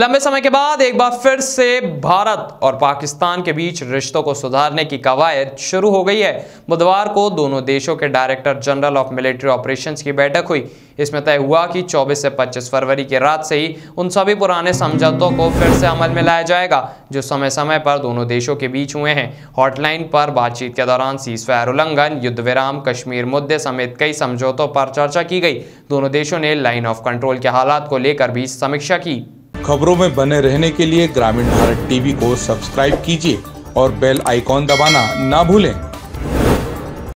लंबे समय के बाद एक बार फिर से भारत और पाकिस्तान के बीच रिश्तों को सुधारने की कवायद शुरू हो गई है। बुधवार को दोनों देशों के director general of military operations की बैठक हुई। इसमें तय हुआ कि 24 से 25 फरवरी की रात से ही उन सभी पुराने समझौतों को फिर से अमल में लाया जाएगा जो समय समय पर दोनों देशों के बीच हुए हैं। हॉटलाइन पर बातचीत के दौरान सीज़फायर उल्लंघन, युद्ध विराम, कश्मीर मुद्दे समेत कई समझौतों पर चर्चा की गई। दोनों देशों ने लाइन ऑफ कंट्रोल के हालात को लेकर भी समीक्षा की। खबरों में बने रहने के लिए ग्रामीण भारत टीवी को सब्सक्राइब कीजिए और बेल आइकॉन दबाना ना भूलें।